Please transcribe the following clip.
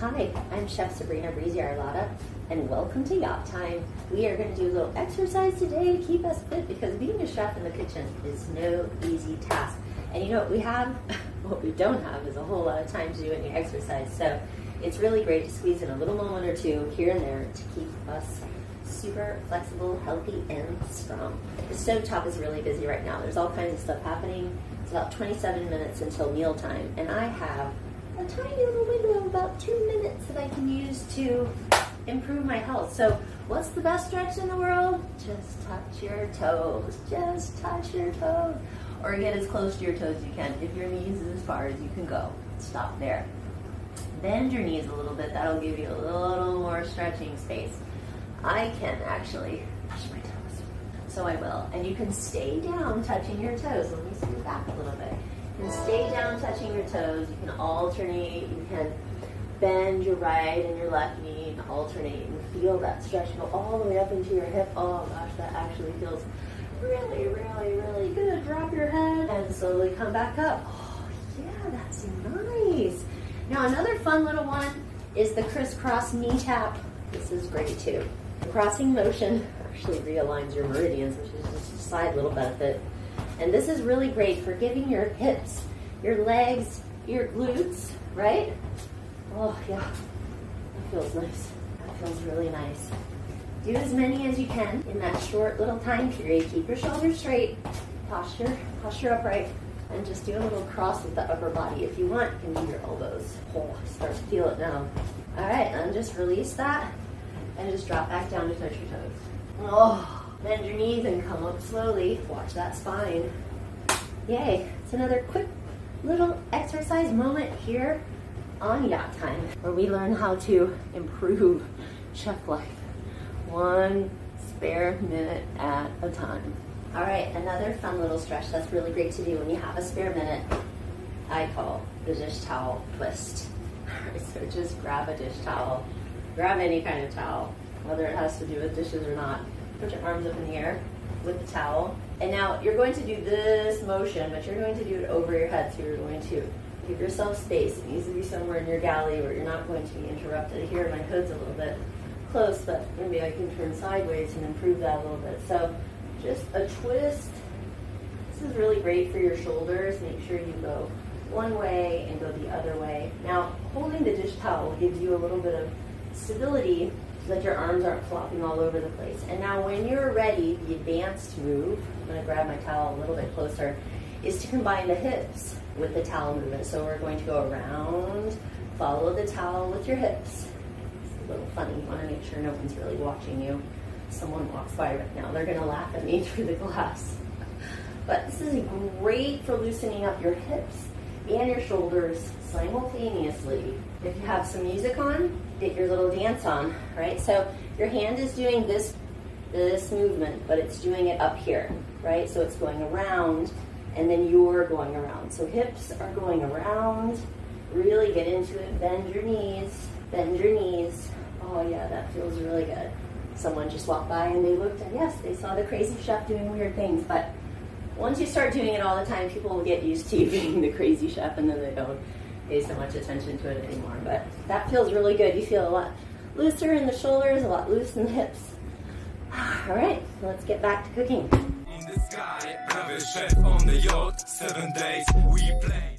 Hi, I'm Chef Sabrina Breezy Arlotta, and welcome to Yacht Time. We are going to do a little exercise today to keep us fit because being a chef in the kitchen is no easy task. And you know what we have? What we don't have is a whole lot of time to do any exercise. So it's really great to squeeze in a little moment or two here and there to keep us super flexible, healthy, and strong. The stovetop is really busy right now. There's all kinds of stuff happening. It's about 27 minutes until mealtime, and I have a tiny little window of about 2 minutes that I can use to improve my health. So what's the best stretch in the world? Just touch your toes. Just touch your toes. Or get as close to your toes as you can. If your knees is as far as you can go, stop there. Bend your knees a little bit. That'll give you a little more stretching space. I can actually touch my toes. So I will. And you can stay down touching your toes. Let me scoot back a little bit. And stay down touching your toes. You can alternate, you can bend your right and your left knee and alternate and feel that stretch go all the way up into your hip. Oh gosh, that actually feels really, really, really good. Drop your head and slowly come back up. Oh yeah, that's nice. Now another fun little one is the crisscross knee tap. This is great too. The crossing motion actually realigns your meridians, which is just a side little benefit. And this is really great for giving your hips, your legs, your glutes, right? Oh yeah, that feels nice. That feels really nice. Do as many as you can in that short little time period. Keep your shoulders straight, posture upright, and just do a little cross with the upper body. If you want, you can do your elbows. Oh, I start to feel it now. All right, and just release that and just drop back down to touch your toes. Oh. Bend your knees and come up slowly. Watch that spine. Yay, it's another quick little exercise moment here on Yacht Time where we learn how to improve chef life one spare minute at a time. All right, another fun little stretch that's really great to do when you have a spare minute, I call the dish towel twist. All right, so just grab a dish towel, grab any kind of towel, whether it has to do with dishes or not. Put your arms up in the air with the towel. And now you're going to do this motion, but you're going to do it over your head. So you're going to give yourself space. It needs to be somewhere in your galley where you're not going to be interrupted. Here, my hood's a little bit close, but maybe I can turn sideways and improve that a little bit. So just a twist. This is really great for your shoulders. Make sure you go one way and go the other way. Now, holding the dish towel gives you a little bit of stability so that your arms aren't flopping all over the place. And now when you're ready, the advanced move, I'm gonna grab my towel a little bit closer, is to combine the hips with the towel movement. So we're going to go around, follow the towel with your hips. It's a little funny, you wanna make sure no one's really watching you. Someone walks by right now, they're gonna laugh at me through the glass. But this is great for loosening up your hips and your shoulders simultaneously. If you have some music on, get your little dance on, right? So your hand is doing this movement, but it's doing it up here, right? So it's going around, and then you're going around. So hips are going around. Really get into it. Bend your knees. Bend your knees. Oh yeah, that feels really good. Someone just walked by and they looked, and yes, they saw the crazy chef doing weird things, but once you start doing it all the time, people will get used to you being the crazy chef, and then they don't pay so much attention to it anymore. But that feels really good. You feel a lot looser in the shoulders, a lot loose in the hips. All right, so let's get back to cooking. In the sky, private chef on the yacht, 7 days we play.